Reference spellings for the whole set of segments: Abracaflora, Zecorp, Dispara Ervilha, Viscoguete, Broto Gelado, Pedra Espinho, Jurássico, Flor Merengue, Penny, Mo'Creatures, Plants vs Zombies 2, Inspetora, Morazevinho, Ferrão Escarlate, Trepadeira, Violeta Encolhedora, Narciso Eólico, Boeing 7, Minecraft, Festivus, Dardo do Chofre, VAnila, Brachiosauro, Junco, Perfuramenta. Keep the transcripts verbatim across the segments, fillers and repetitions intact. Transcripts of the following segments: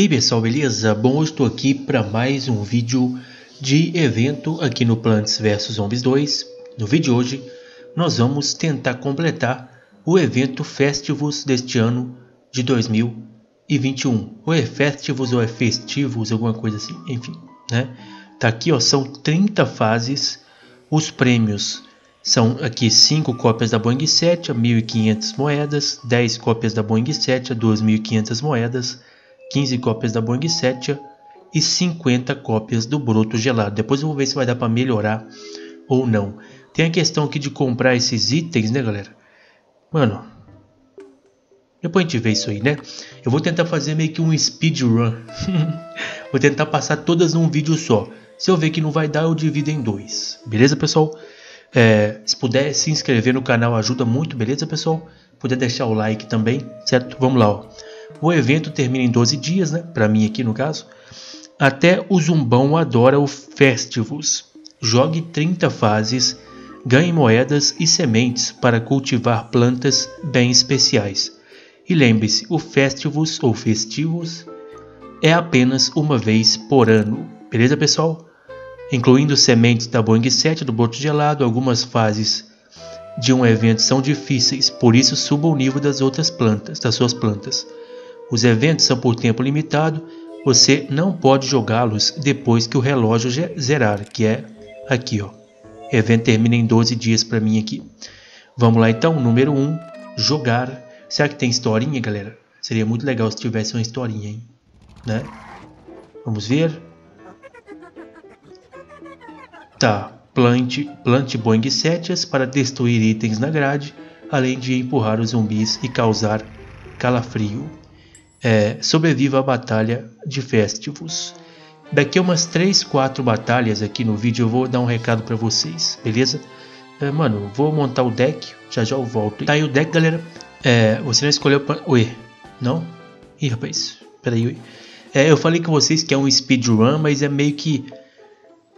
E aí pessoal, beleza? Bom, eu estou aqui para mais um vídeo de evento aqui no Plants vs Zombies dois. No vídeo de hoje, nós vamos tentar completar o evento Festivus deste ano de dois mil e vinte e um. Ou é Festivus ou é Festivus, alguma coisa assim, enfim, né? Tá aqui, ó, são trinta fases. Os prêmios são aqui cinco cópias da Boeing sete a mil e quinhentas moedas, dez cópias da Boeing sete a duas mil e quinhentas moedas, quinze cópias da Boeing sete e cinquenta cópias do Broto Gelado. Depois eu vou ver se vai dar para melhorar ou não. Tem a questão aqui de comprar esses itens, né, galera? Mano, depois a gente vê isso aí, né? Eu vou tentar fazer meio que um speedrun. Vou tentar passar todas num vídeo só. Se eu ver que não vai dar, eu divido em dois. Beleza, pessoal? É, se puder se inscrever no canal ajuda muito, beleza, pessoal? Puder deixar o like também, certo? Vamos lá, ó. O evento termina em doze dias, né? Pra mim aqui no caso. Até o Zumbão adora o Festivus. Jogue trinta fases, ganhe moedas e sementes para cultivar plantas bem especiais. E lembre-se, o Festivus ou Festivus é apenas uma vez por ano. Beleza, pessoal? Incluindo sementes da Boeing sete, do Broto Gelado, algumas fases de um evento são difíceis, por isso suba o nível das outras plantas, das suas plantas. Os eventos são por tempo limitado, você não pode jogá-los depois que o relógio zerar, que é aqui, ó. O evento termina em doze dias para mim aqui. Vamos lá então, número um, jogar. Será que tem historinha, galera? Seria muito legal se tivesse uma historinha, hein? Né? Vamos ver. Tá, plante, plante Boeing sete para destruir itens na grade, além de empurrar os zumbis e causar calafrio. É, sobreviva à batalha de Festivus. Daqui a umas três, quatro batalhas aqui no vídeo eu vou dar um recado para vocês, beleza? É, mano, eu vou montar o deck, já já eu volto. Tá aí o deck, galera. É, você não escolheu... Ué, não? Ih, rapaz, peraí. Ué. É, eu falei com vocês que é um speedrun, mas é meio que...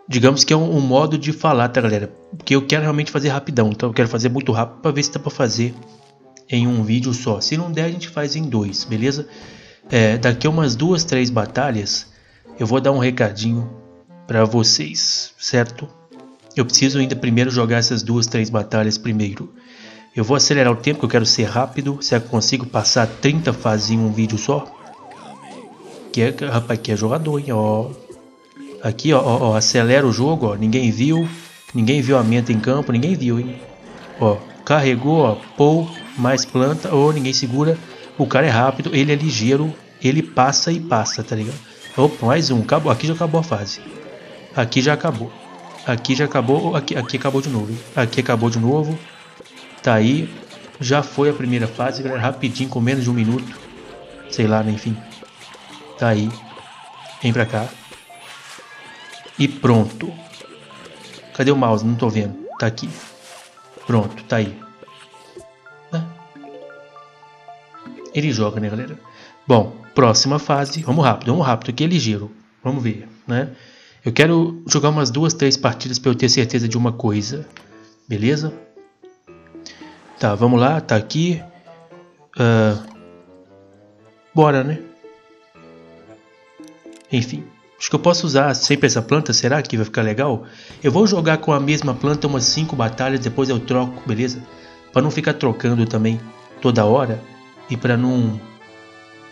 Digamos que é um, um modo de falar, tá, galera? Porque eu quero realmente fazer rapidão, então eu quero fazer muito rápido para ver se dá para fazer... em um vídeo só. Se não der, a gente faz em dois, beleza? É, daqui a umas duas, três batalhas, eu vou dar um recadinho para vocês, certo? Eu preciso ainda primeiro jogar essas duas, três batalhas primeiro. Eu vou acelerar o tempo, que eu quero ser rápido. Será que eu consigo passar trinta fases em um vídeo só? Que é, rapaz, que é jogador, hein? Ó. Aqui, ó, ó, ó, acelera o jogo, ó. Ninguém viu. Ninguém viu a meta em campo, ninguém viu, hein? Ó, carregou, ó, pou... mais planta, ou ninguém segura. O cara é rápido, ele é ligeiro, ele passa e passa, tá ligado? Opa, mais um, acabou, aqui já acabou a fase. Aqui já acabou. Aqui já acabou, aqui, aqui acabou de novo. Aqui acabou de novo. Tá aí, já foi a primeira fase, galera, rapidinho, com menos de um minuto. Sei lá, né, enfim. Tá aí, vem pra cá. E pronto. Cadê o mouse? Não tô vendo, tá aqui. Pronto, tá aí. Ele joga, né, galera? Bom, próxima fase. Vamos rápido, vamos rápido. Aqui é ligeiro. Vamos ver, né? Eu quero jogar umas duas, três partidas para eu ter certeza de uma coisa. Beleza? Tá, vamos lá. Tá aqui. Uh, bora, né? Enfim. Acho que eu posso usar sempre essa planta. Será que vai ficar legal? Eu vou jogar com a mesma planta umas cinco batalhas. Depois eu troco, beleza? Para não ficar trocando também toda hora. E para não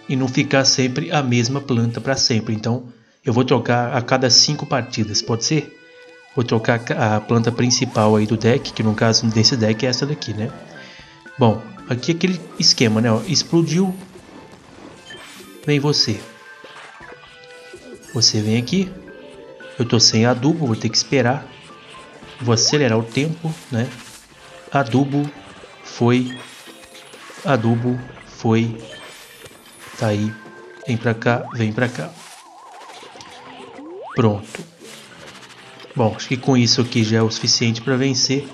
e não ficar sempre a mesma planta para sempre. Então eu vou trocar a cada cinco partidas, pode ser? Vou trocar a planta principal aí do deck, que no caso desse deck é essa daqui, né? Bom, aqui é aquele esquema, né? Ó, explodiu. Vem você. Você vem aqui. Eu tô sem adubo, vou ter que esperar. Vou acelerar o tempo, né? Adubo foi. Adubo foi, tá aí, vem pra cá, vem pra cá, pronto. Bom, acho que com isso aqui já é o suficiente para vencer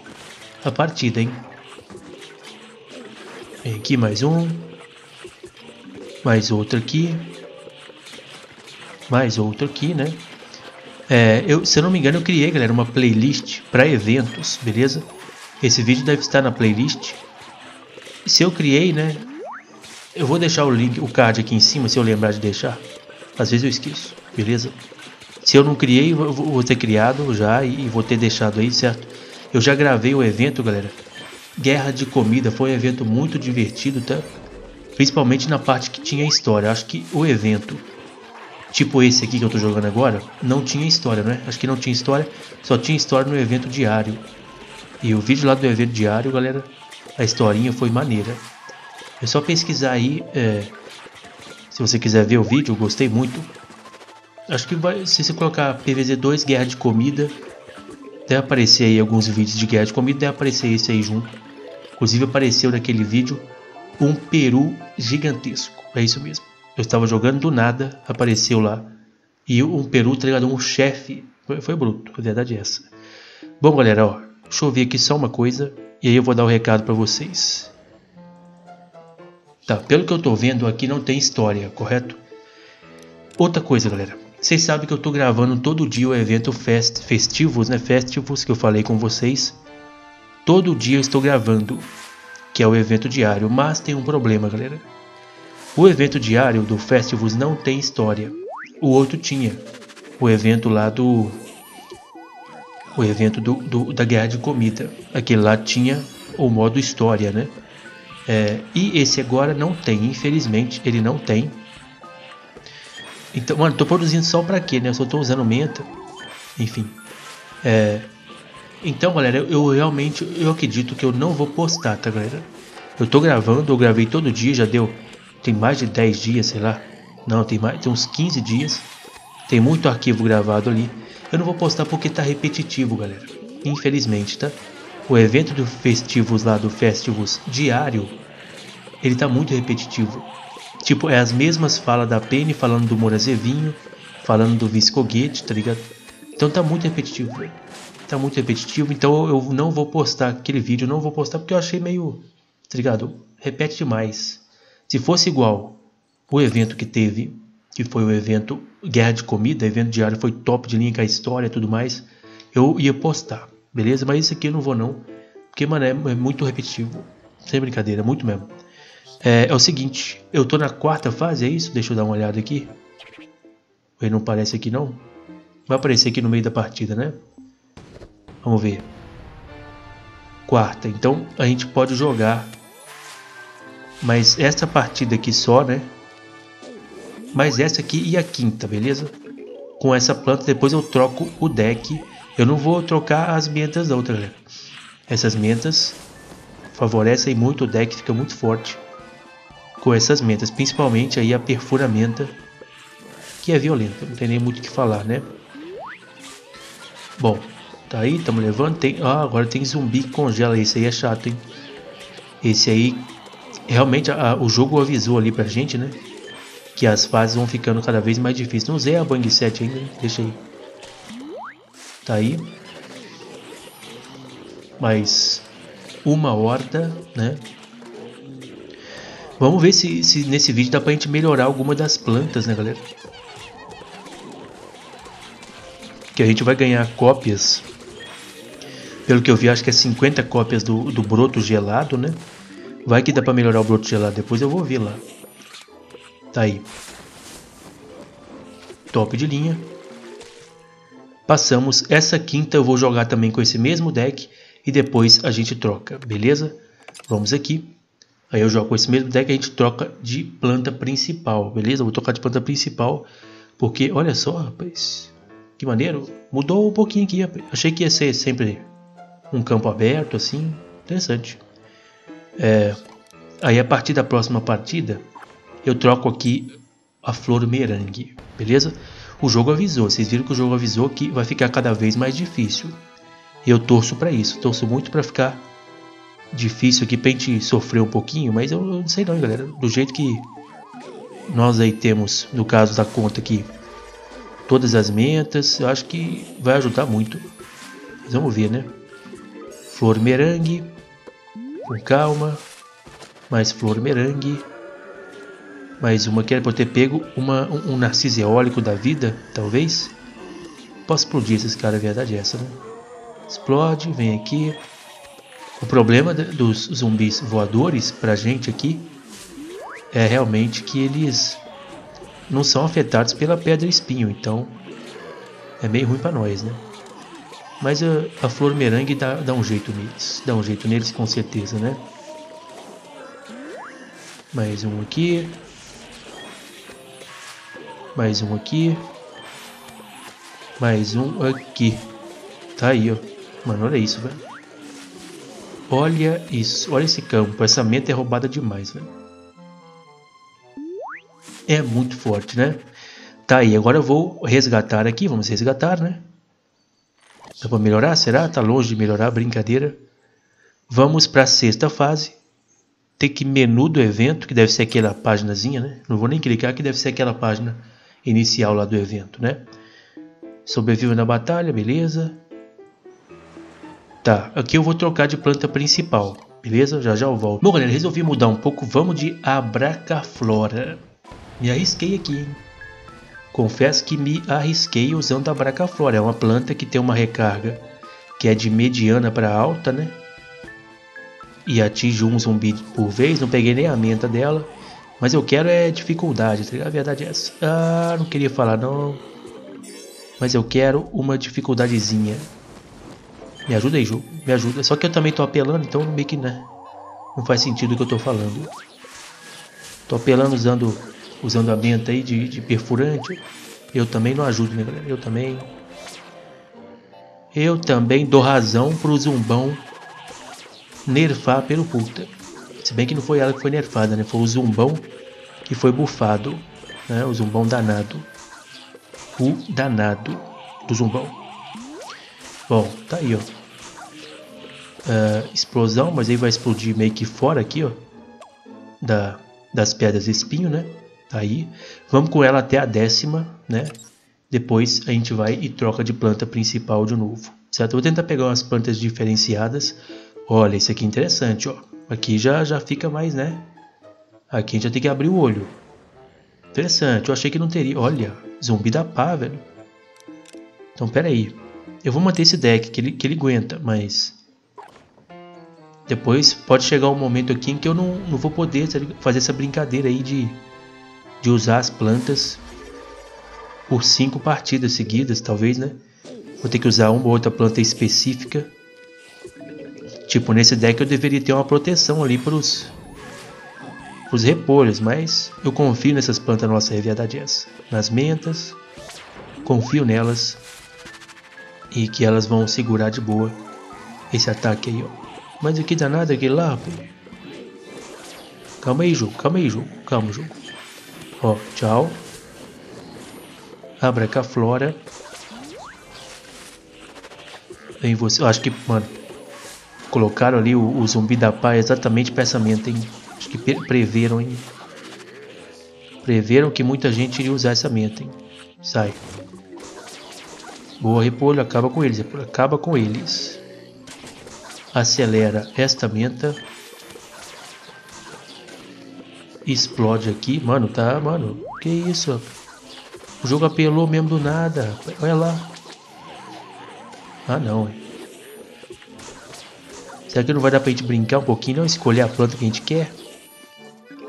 a partida, hein? Vem aqui mais um, mais outro aqui, mais outro aqui, né? É, eu, se eu não me engano, eu criei, galera, uma playlist para eventos, beleza? Esse vídeo deve estar na playlist. Se eu criei, né? Eu vou deixar o link, o card aqui em cima, se eu lembrar de deixar. Às vezes eu esqueço, beleza? Se eu não criei, eu vou ter criado já e vou ter deixado aí, certo? Eu já gravei o evento, galera. Guerra de Comida foi um evento muito divertido, tá? Principalmente na parte que tinha história. Acho que o evento, tipo esse aqui que eu tô jogando agora, não tinha história, né? Acho que não tinha história, só tinha história no evento diário. E o vídeo lá do evento diário, galera, a historinha foi maneira. É só pesquisar aí, é, se você quiser ver o vídeo, eu gostei muito. Acho que vai, se você colocar P V Z dois, Guerra de Comida, deve aparecer aí alguns vídeos de Guerra de Comida, deve aparecer esse aí junto. Inclusive apareceu naquele vídeo um peru gigantesco, é isso mesmo. Eu estava jogando, do nada apareceu lá. E um peru, tá ligado? Um chefe, foi, foi bruto, a verdade é essa. Bom, galera, ó, deixa eu ver aqui só uma coisa e aí eu vou dar o um recado para vocês. Tá, pelo que eu tô vendo aqui não tem história, correto? Outra coisa, galera, vocês sabem que eu tô gravando todo dia o evento fest, Festivus, né? Festivus, que eu falei com vocês. Todo dia eu estou gravando, que é o evento diário, mas tem um problema, galera. O evento diário do Festivus não tem história. O outro tinha, o evento lá do... O evento do, do, da Guerra de Comida. Aquele lá tinha o modo história, né? É, e esse agora não tem, infelizmente, ele não tem. Então, mano, tô produzindo só pra quê, né? Eu só tô usando menta. Enfim. É, então, galera, eu, eu realmente, eu acredito que eu não vou postar, tá, galera? Eu tô gravando, eu gravei todo dia, já deu... Tem mais de dez dias, sei lá. Não, tem, mais, tem uns quinze dias. Tem muito arquivo gravado ali. Eu não vou postar porque tá repetitivo, galera. Infelizmente, tá? O evento do Festivus lá, do Festivus diário, ele tá muito repetitivo. Tipo, é as mesmas falas da Penny, falando do Morazevinho, falando do Viscoguete, tá ligado? Então tá muito repetitivo, velho. Tá muito repetitivo, então eu não vou postar aquele vídeo, não vou postar porque eu achei meio, tá ligado? Repete demais. Se fosse igual o evento que teve, que foi o evento Guerra de Comida, evento diário, foi top de linha com a história e tudo mais, eu ia postar, beleza? Mas isso aqui eu não vou não, porque, mano, é, é muito repetitivo, sem brincadeira, muito mesmo. É, é o seguinte, eu tô na quarta fase, é isso? Deixa eu dar uma olhada aqui. Ele não aparece aqui não? Vai aparecer aqui no meio da partida, né? Vamos ver. Quarta, então a gente pode jogar... Mas essa partida aqui só, né? Mas essa aqui e a quinta, beleza? Com essa planta, depois eu troco o deck. Eu não vou trocar as mentas da outra, galera. Essas mentas favorecem muito o deck, fica muito forte com essas mentas. Principalmente aí a Perfuramenta, que é violenta, não tem nem muito o que falar, né? Bom, tá aí, estamos levando. Tem... Ah, agora tem zumbi que congela, esse aí é chato, hein? Esse aí... Realmente a, a, o jogo avisou ali pra gente, né? Que as fases vão ficando cada vez mais difíceis. Não usei a Boeing sete ainda, né? Deixa aí. Tá aí. Mais uma horda, né? Vamos ver se, se nesse vídeo dá pra gente melhorar alguma das plantas, né, galera? Que a gente vai ganhar cópias. Pelo que eu vi, acho que é cinquenta cópias do, do Broto Gelado, né? Vai que dá pra melhorar o Broto Gelado, depois eu vou ver lá. Tá aí. Top de linha. Passamos. Essa quinta eu vou jogar também com esse mesmo deck. E depois a gente troca, beleza? Vamos aqui. Aí eu jogo com esse mesmo deck e a gente troca de planta principal, beleza? Eu vou trocar de planta principal. Porque, olha só, rapaz. Que maneiro. Mudou um pouquinho aqui, rapaz. Achei que ia ser sempre um campo aberto, assim. Interessante. É, aí a partir da próxima partida eu troco aqui a Flor Merengue, beleza? O jogo avisou, vocês viram que o jogo avisou que vai ficar cada vez mais difícil. E eu torço pra isso, torço muito pra ficar difícil aqui, pra gente sofrer um pouquinho. Mas eu não sei não, galera, do jeito que nós aí temos, no caso da conta aqui, todas as mentas, eu acho que vai ajudar muito. Mas vamos ver, né? Flor Merengue. Com calma, mais Flor Merengue, mais uma que era pra eu ter pego, uma, um, um Narciso Eólico da vida, talvez. Posso explodir esses caras, a verdade é essa, né? Explode, vem aqui. O problema de, dos zumbis voadores pra gente aqui é realmente que eles não são afetados pela Pedra Espinho, então é meio ruim pra nós, né? Mas a, a Flor Merengue dá, dá um jeito neles, dá um jeito neles com certeza, né? Mais um aqui. Mais um aqui. Mais um aqui. Tá aí, ó. Mano, olha isso, velho. Olha isso. Olha esse campo. Essa meta é roubada demais, velho. É muito forte, né? Tá aí. Agora eu vou resgatar aqui. Vamos resgatar, né? Dá pra melhorar? Será? Tá longe de melhorar. Brincadeira. Vamos pra sexta fase. Tem que menu do evento, que deve ser aquela páginazinha, né? Não vou nem clicar, que deve ser aquela página inicial lá do evento, né? Sobrevive na batalha, beleza. Tá, aqui eu vou trocar de planta principal, beleza? Já já eu volto. Bom, galera, resolvi mudar um pouco, vamos de Abracaflora. Me arrisquei aqui, hein? Confesso que me arrisquei usando a Abracaflora. É uma planta que tem uma recarga que é de mediana para alta, né? E atinge um zumbi por vez. Não peguei nem a menta dela. Mas eu quero é dificuldade, tá ligado? A verdade é essa. Ah, não queria falar não. Mas eu quero uma dificuldadezinha. Me ajuda aí, jogo. Me ajuda. Só que eu também tô apelando, então meio que né? Não faz sentido o que eu tô falando. Tô apelando usando, usando a menta aí de, de perfurante. Eu também não ajudo, né, galera? Eu também. Eu também dou razão pro zumbão nerfar pelo puta. Se bem que não foi ela que foi nerfada, né? Foi o zumbão que foi bufado, né? O zumbão danado. O danado do zumbão. Bom, tá aí, ó. Uh, explosão, mas aí vai explodir meio que fora aqui, ó. Da, das pedras espinho, né? Tá aí. Vamos com ela até a décima, né? Depois a gente vai e troca de planta principal de novo. Certo? Eu vou tentar pegar umas plantas diferenciadas. Olha, esse aqui é interessante, ó. Aqui já, já fica mais, né? Aqui a gente já tem que abrir o olho. Interessante, eu achei que não teria. Olha, zumbi da pá, velho. Então, pera aí. Eu vou manter esse deck, que ele, que ele aguenta, mas... Depois pode chegar um momento aqui em que eu não, não vou poder fazer essa brincadeira aí de, de usar as plantas por cinco partidas seguidas, talvez, né? Vou ter que usar uma ou outra planta específica. Tipo, nesse deck eu deveria ter uma proteção ali para os repolhos, mas eu confio nessas plantas nossa é verdade essa. Nas mentas, confio nelas e que elas vão segurar de boa esse ataque aí, ó. Mas o que danado aquele lá, pô? Calma aí, jogo, calma aí, jogo, calma, jogo. Ó, tchau. Abracaflora. Vem você, eu acho que, mano... Colocaram ali o, o zumbi da pá exatamente para essa menta, hein? Acho que preveram, hein? Preveram que muita gente iria usar essa menta, hein? Sai. Boa, repolho. Acaba com eles, repolho. Acaba com eles. Acelera esta menta. Explode aqui. Mano, tá, mano. Que isso? O jogo apelou mesmo do nada. Olha lá. Ah, não, hein? Será que não vai dar pra gente brincar um pouquinho, não? Escolher a planta que a gente quer?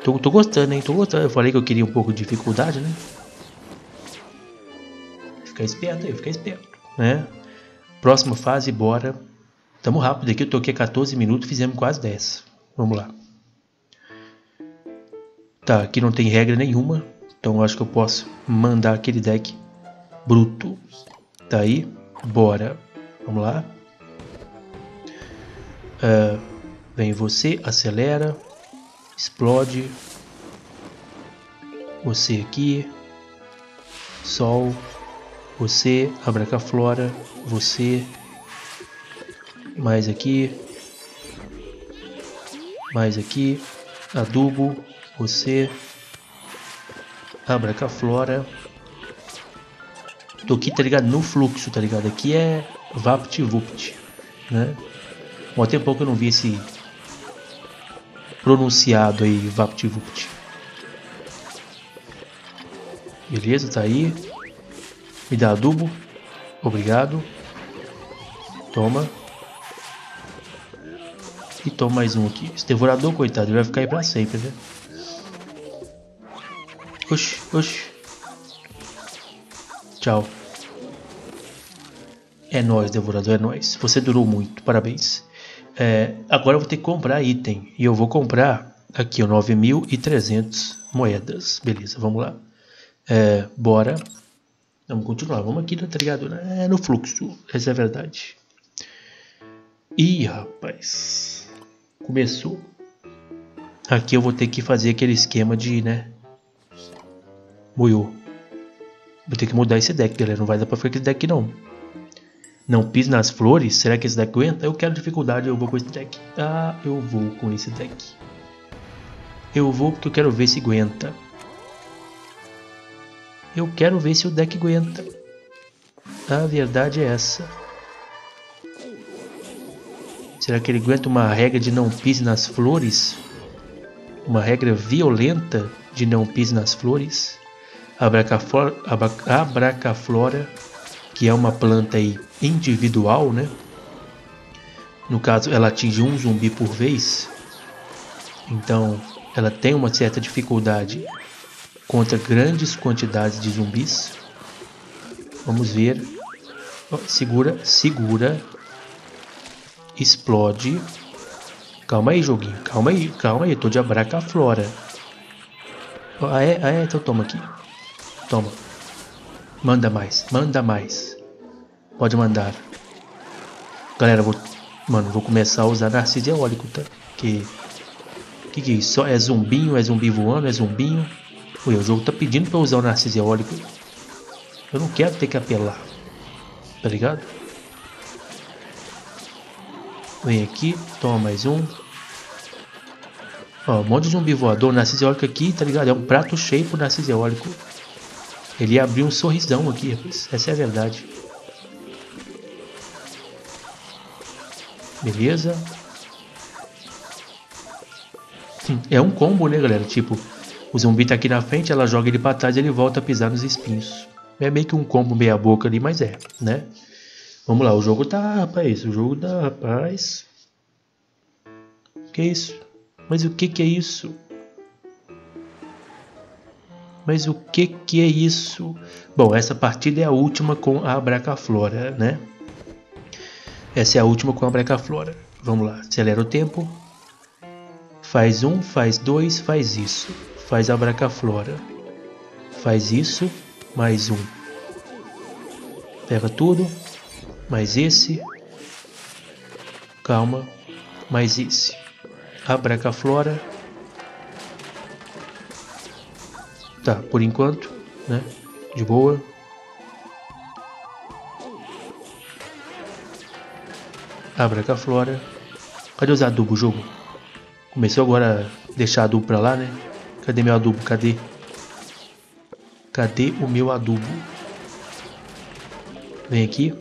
Tô, tô gostando, hein? Tô gostando. Eu falei que eu queria um pouco de dificuldade, né? Fica esperto aí, fica esperto, né? Próxima fase, bora. Tamo rápido aqui, eu toquei quatorze minutos, fizemos quase dez. Vamos lá. Tá, aqui não tem regra nenhuma. Então eu acho que eu posso mandar aquele deck bruto. Tá aí, bora. Vamos lá. Uh, vem você, acelera, explode, você aqui, sol, você, Abracaflora, você, mais aqui, mais aqui, adubo, você, Abracaflora. Tô aqui, tá ligado? No fluxo, tá ligado? Aqui é vapt-vupt, né? Bom, até pouco eu não vi esse pronunciado aí, vapt-vupt. Beleza, tá aí. Me dá adubo. Obrigado. Toma. E toma mais um aqui. Esse devorador, coitado, ele vai ficar aí pra sempre, né? Oxi, oxi. Tchau. É nóis, devorador, é nóis. Você durou muito, parabéns. É, agora eu vou ter que comprar item. E eu vou comprar aqui nove mil e trezentas moedas. Beleza, vamos lá. É, bora. Vamos continuar. Vamos aqui, tá ligado? É, no fluxo. Essa é a verdade. Ih, rapaz. Começou. Aqui eu vou ter que fazer aquele esquema de, né? Moiou. Vou ter que mudar esse deck, galera. Não vai dar pra ficar com esse deck, não. Não pise nas flores? Será que esse deck aguenta? Eu quero dificuldade, eu vou com esse deck. Ah, eu vou com esse deck. Eu vou porque eu quero ver se aguenta. Eu quero ver se o deck aguenta. A verdade é essa. Será que ele aguenta uma regra de não pise nas flores? Uma regra violenta de não pise nas flores? Abracaflora... Abracaflora... que é uma planta aí individual, né? No caso, ela atinge um zumbi por vez. Então, ela tem uma certa dificuldade contra grandes quantidades de zumbis. Vamos ver. Oh, segura, segura. Explode. Calma aí, joguinho. Calma aí, calma aí. Eu tô de abracaflora. Oh, ah, é? Ah, é? Então toma aqui. Toma. Manda mais, manda mais. Pode mandar. Galera, vou... Mano, vou começar a usar Narciso Eólico, tá? Que... Que que é isso? É zumbinho, é zumbi voando, é zumbinho. Ui, o jogo tá pedindo pra eu usar o Narciso Eólico. Eu não quero ter que apelar. Tá ligado? Vem aqui, toma mais um. Ó, um monte de zumbi voador. Narciso Eólico aqui, tá ligado? É um prato cheio pro Narciso Eólico. Ele abriu um sorrisão aqui, rapaz. Essa é a verdade. Beleza. É um combo, né, galera? Tipo, o zumbi tá aqui na frente, ela joga ele pra trás e ele volta a pisar nos espinhos. É meio que um combo meia boca ali, mas é, né? Vamos lá, o jogo tá, rapaz. O jogo tá, rapaz. Que isso? Mas o que que é isso? Mas o que que é isso? Bom, essa partida é a última com a Abracaflora, né? Essa é a última com a Abracaflora. Vamos lá, acelera o tempo. Faz um, faz dois, faz isso. Faz a Abracaflora. Faz isso, mais um. Pega tudo. Mais esse. Calma. Mais esse. Abracaflora. Tá, por enquanto, né? De boa. Abracaflora. Cadê os adubos, o jogo? Começou agora a deixar adubo pra lá, né? Cadê meu adubo? Cadê? Cadê o meu adubo? Vem aqui.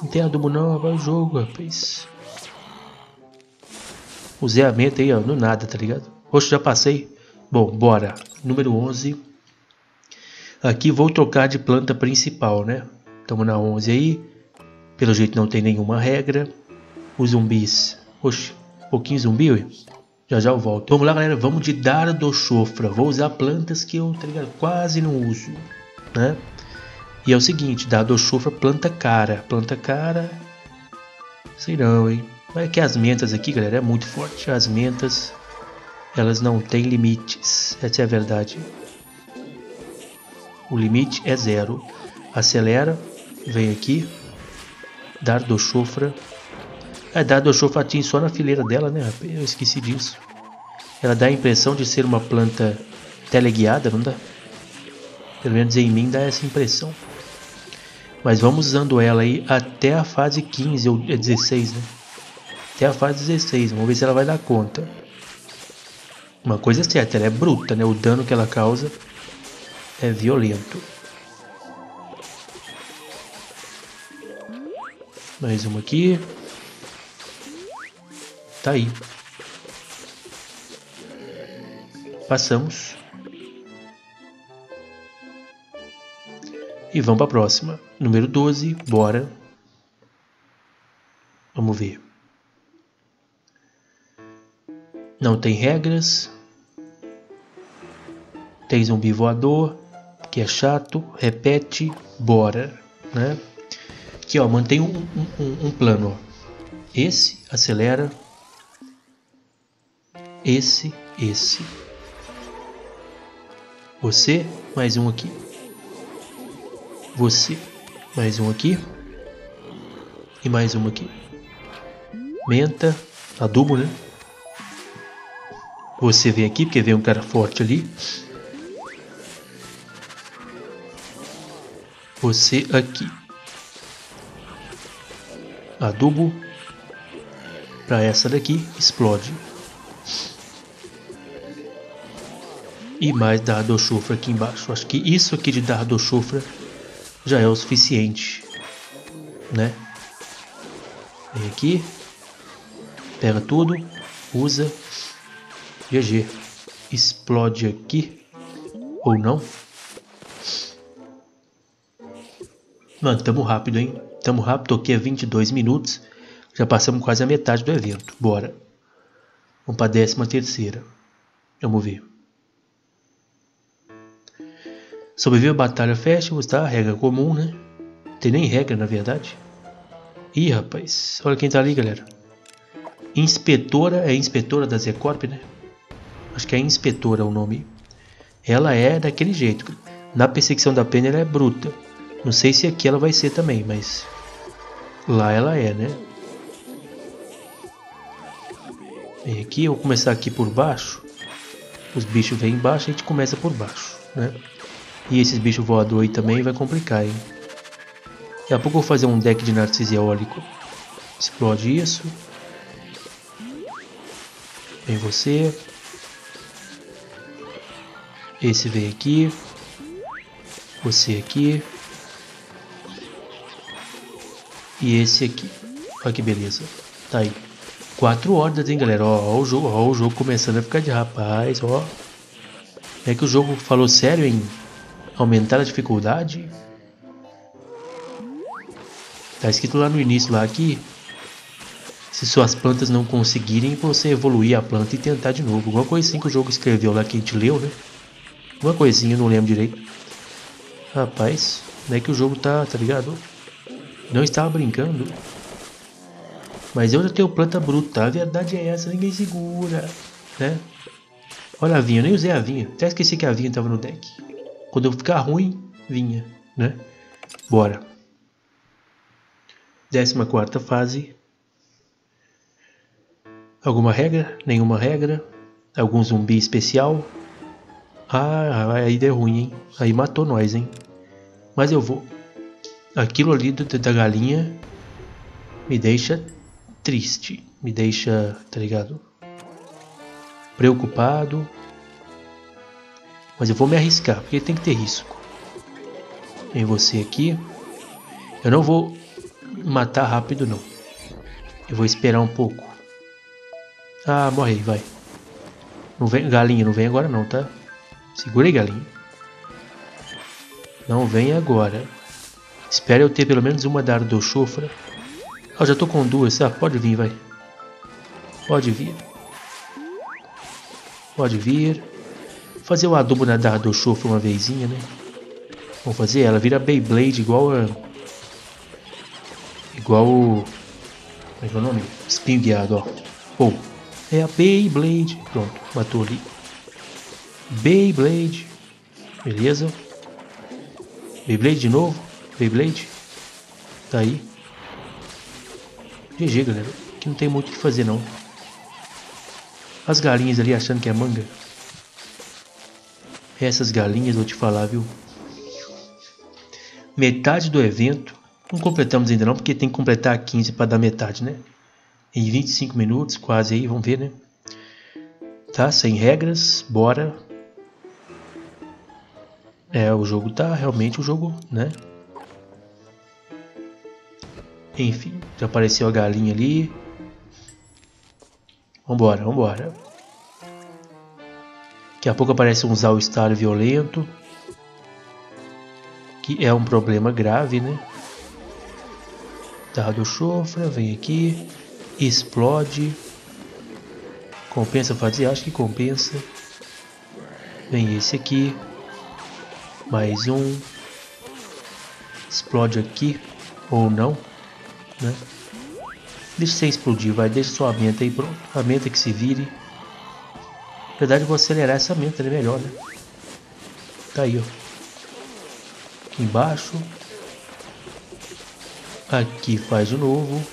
Não tem adubo não, vai o jogo, rapaz. Usei a meta aí, ó, no nada, tá ligado? Oxe, já passei. Bom, bora. Número onze. Aqui vou trocar de planta principal, né? Estamos na onze aí. Pelo jeito não tem nenhuma regra. Os zumbis. Oxe, pouquinho zumbi, ué. Já já eu volto. Vamos lá, galera. Vamos de Dardo do Chofre. Vou usar plantas que eu, tá ligado, quase não uso, né? E é o seguinte. Dardo do Chofre, planta cara. Planta cara. Sei não, hein? Mas é que as mentas aqui, galera, é muito forte. As mentas... Elas não têm limites, essa é a verdade. O limite é zero. Acelera, vem aqui. Dardo do Chofre. É, Dardo do Chofre atinge só na fileira dela, né? Eu esqueci disso. Ela dá a impressão de ser uma planta teleguiada, não dá? Pelo menos em mim dá essa impressão. Mas vamos usando ela aí até a fase quinze ou dezesseis, né? Até a fase dezesseis, vamos ver se ela vai dar conta. Uma coisa certa, ela é bruta, né? O dano que ela causa é violento. Mais uma aqui. Tá aí. Passamos. E vamos pra próxima. Número doze, bora. Vamos ver. Não tem regras. Tem zumbi voador. que é chato, repete, bora, né? Aqui, ó, mantém um, um, um plano, ó. Esse, acelera. Esse, esse. Você, mais um aqui. Você, mais um aqui. E mais um aqui. Menta, adubo, né? Você vem aqui, porque vem um cara forte ali. Você aqui. Adubo. Pra essa daqui, explode. E mais dardo do chofre aqui embaixo. Acho que isso aqui de dardo do chofre já é o suficiente, né? Vem aqui. Pega tudo. Usa. G G. Explode aqui. Ou não. Mano, tamo rápido, hein? Tamo rápido. Aqui é vinte e dois minutos. Já passamos quase a metade do evento. Bora. Vamos pra décima terceira. Vamos ver. Sobrevive a batalha Festivus, tá? Regra comum, né? Não tem nem regra, na verdade. Ih, rapaz. Olha quem tá ali, galera. Inspetora. É inspetora da Zecorp, né? Acho que é Inspetora o nome. Ela é daquele jeito. Na perseguição da Penny ela é bruta. Não sei se aqui ela vai ser também, mas... lá ela é, né? Vem aqui, eu vou começar aqui por baixo. Os bichos vêm embaixo, a gente começa por baixo, né? E esses bichos voadores aí também vai complicar, hein? Daqui a pouco eu vou fazer um deck de Narciso Eólico. Explode isso. Vem você. Esse vem aqui. Você aqui. E esse aqui. Olha que beleza. Tá aí. Quatro ordens, hein, galera. Ó, ó, o jogo, ó, o jogo começando a ficar de rapaz, ó. É que o jogo falou sério em aumentar a dificuldade. Tá escrito lá no início, lá aqui. Se suas plantas não conseguirem, você evoluir a planta e tentar de novo. Alguma coisinha que o jogo escreveu lá que a gente leu, né? Uma coisinha, não lembro direito. Rapaz, não é que o jogo tá, tá ligado? Não estava brincando. Mas eu já tenho planta bruta. A verdade é essa, ninguém segura, né? Olha a vinha, eu nem usei a vinha. Até esqueci que a vinha tava no deck. Quando eu ficar ruim, vinha, né? Bora. Décima quarta fase. Alguma regra? Nenhuma regra. Algum zumbi especial. Ah, aí deu ruim, hein? Aí matou nós, hein? Mas eu vou. Aquilo ali do, da galinha me deixa triste. Me deixa, tá ligado? Preocupado. Mas eu vou me arriscar, porque tem que ter risco. Vem você aqui. Eu não vou matar rápido, não. Eu vou esperar um pouco. Ah, morre aí, vai. Não vem, galinha, não vem agora não, tá? Segura aí, galinha. Não vem agora. Espero eu ter pelo menos uma dardo do chofre. Ah, já tô com duas, ah, pode vir, vai. Pode vir. Pode vir. Vou fazer o adubo na dardo do chofre uma vezinha, né? Vamos fazer ela, vira Beyblade igual a... igual o... como é que é o nome? Espinho guiado, ó. Pô, oh, é a Beyblade. Pronto, matou ali. Beyblade. Beleza. Beyblade de novo. Beyblade. Tá aí. G G, galera. Aqui não tem muito o que fazer, não. As galinhas ali achando que é manga. Essas galinhas, vou te falar, viu? Metade do evento. Não completamos ainda não, porque tem que completar quinze para dar metade, né? Em vinte e cinco minutos, quase aí. Vamos ver, né? Tá, sem regras. Bora. É, o jogo tá realmente o jogo, né? Enfim, já apareceu a galinha ali. Vambora, vambora. Daqui a pouco aparece um all-star violento. Que é um problema grave, né? Dardo chofra, vem aqui. Explode. Compensa fazer? Acho que compensa. Vem esse aqui. Mais um. Explode aqui. Ou não. Né? Deixa você explodir. Vai, deixa sua menta aí. Pronto. A menta que se vire. Na verdade, eu vou acelerar essa menta. É melhor, né? Tá aí, ó. Aqui embaixo. Aqui faz de novo.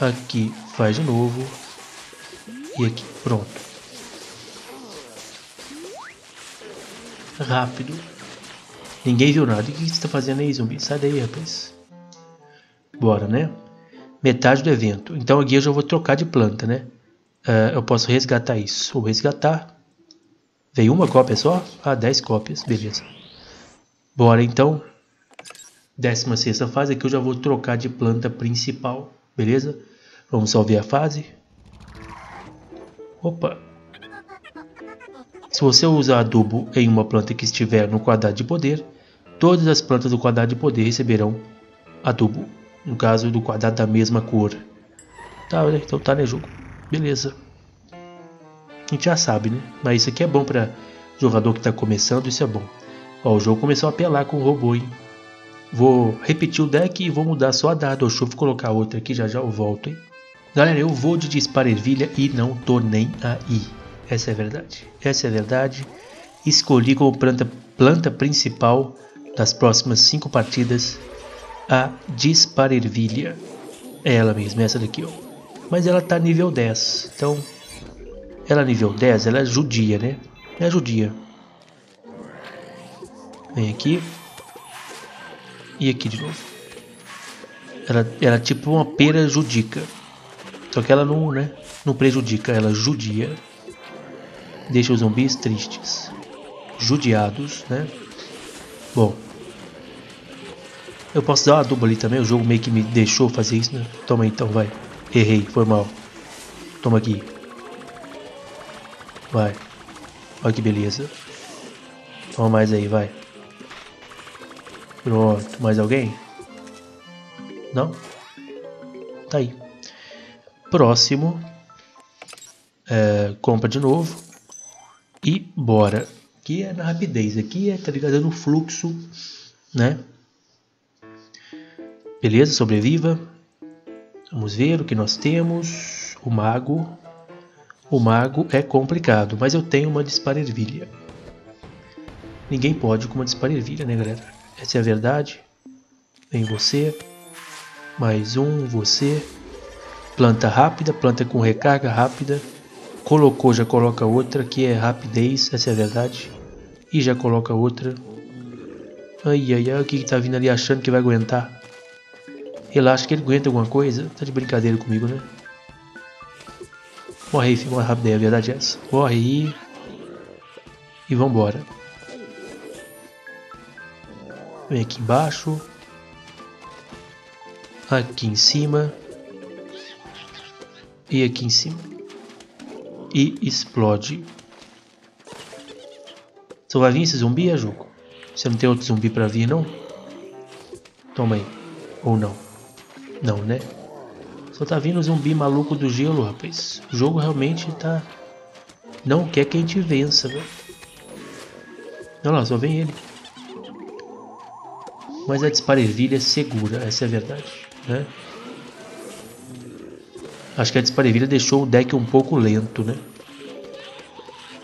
Aqui faz de novo. E aqui. Pronto. Rápido. Ninguém viu nada. O que você está fazendo aí, zumbi? Sai daí, rapaz. Bora, né? Metade do evento. Então aqui eu já vou trocar de planta, né? Uh, eu posso resgatar isso. Ou resgatar. Veio uma cópia só? Ah, dez cópias. Beleza. Bora, então. Décima sexta fase. Aqui eu já vou trocar de planta principal. Beleza? Vamos salvar a fase. Opa. Se você usar adubo em uma planta que estiver no quadrado de poder, todas as plantas do quadrado de poder receberão adubo. No caso do quadrado da mesma cor. Tá, né? Então tá, né, jogo? Beleza. A gente já sabe, né? Mas isso aqui é bom pra jogador que tá começando, isso é bom. Ó, o jogo começou a apelar com o robô, hein? Vou repetir o deck e vou mudar só a Dardo do Chofre, colocar outra aqui, já já eu volto, hein? Galera, eu vou de Dispara Ervilha e não tô nem aí. Essa é a verdade, essa é a verdade. Escolhi como planta, planta principal das próximas cinco partidas a Dispara Ervilha. É ela mesma, essa daqui, ó. Mas ela tá nível dez, então... Ela nível dez, ela é judia, né? É judia. Vem aqui. E aqui de novo. Ela, ela é tipo uma pera judica. Só que ela não, né? Não prejudica, ela judia. Deixa os zumbis tristes. Judiados, né? Bom. Eu posso dar uma dupla ali também. O jogo meio que me deixou fazer isso, né? Toma então, vai. Errei, foi mal. Toma aqui. Vai. Olha que beleza. Toma mais aí, vai. Pronto. Mais alguém? Não? Tá aí. Próximo. É, compra de novo. E bora. Aqui é na rapidez. Aqui é, tá ligado? É no fluxo, né? Beleza, sobreviva. Vamos ver o que nós temos. O mago. O mago é complicado, mas eu tenho uma Dispara Ervilha. Ninguém pode com uma Dispara Ervilha, né, galera? Essa é a verdade. Vem você. Mais um, você. Planta rápida, planta com recarga rápida. Colocou, já coloca outra, que é rapidez, essa é a verdade. E já coloca outra. Ai, ai, ai, o que que tá vindo ali achando que vai aguentar? Relaxa que ele aguenta alguma coisa. Tá de brincadeira comigo, né? Morre aí, filho. Morre rápido aí. A verdade é essa. Morre aí. E vambora. Vem aqui embaixo. Aqui em cima. E aqui em cima. E explode. Só vai vir esse zumbi, é, Junco? Você não tem outro zumbi pra vir, não? Toma aí. Ou não. Não, né? Só tá vindo o zumbi maluco do gelo, rapaz. O jogo realmente tá... Não quer que a gente vença, velho. Olha lá, só vem ele. Mas a Dispara Ervilha é segura, essa é a verdade, né? Acho que a Dispara Ervilha deixou o deck um pouco lento, né?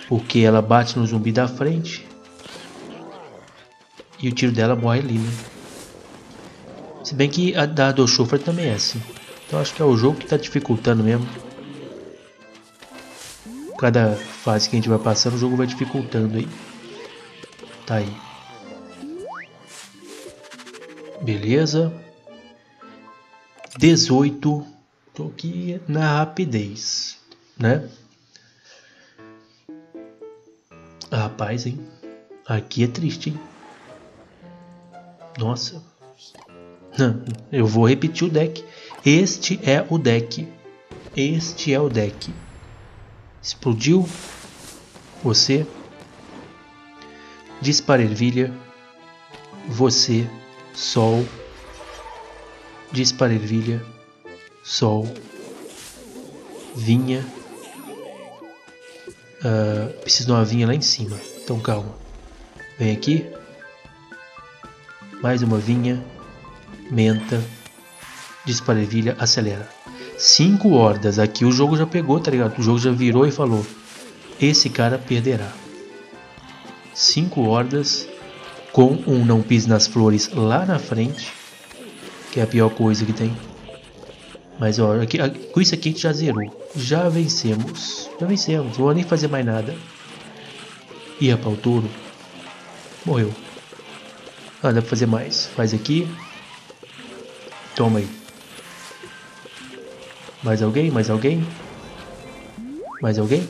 Porque ela bate no zumbi da frente. E o tiro dela morre ali, né? Se bem que a da do Chofre também é assim. Então acho que é o jogo que tá dificultando mesmo. Cada fase que a gente vai passando, o jogo vai dificultando aí. Tá aí. Beleza. dezoito. Tô aqui na rapidez, né? Rapaz, hein? Aqui é triste, hein? Nossa. Eu vou repetir o deck. Este é o deck. Este é o deck. Explodiu. Você. Dispara Ervilha. Você. Sol. Dispara Ervilha. Sol. Vinha. Uh, preciso de uma vinha lá em cima. Então calma. Vem aqui. Mais uma vinha. Menta. Dispara Ervilha, acelera. Cinco hordas. Aqui o jogo já pegou, tá ligado? O jogo já virou e falou: esse cara perderá. Cinco hordas. Com um não pise nas flores lá na frente. Que é a pior coisa que tem. Mas ó, aqui, com isso aqui a gente já zerou. Já vencemos. Já vencemos. Não vou nem fazer mais nada. Ih, rapaz, o touro morreu. Ah, dá pra fazer mais. Faz aqui. Toma aí. Mais alguém? Mais alguém? Mais alguém?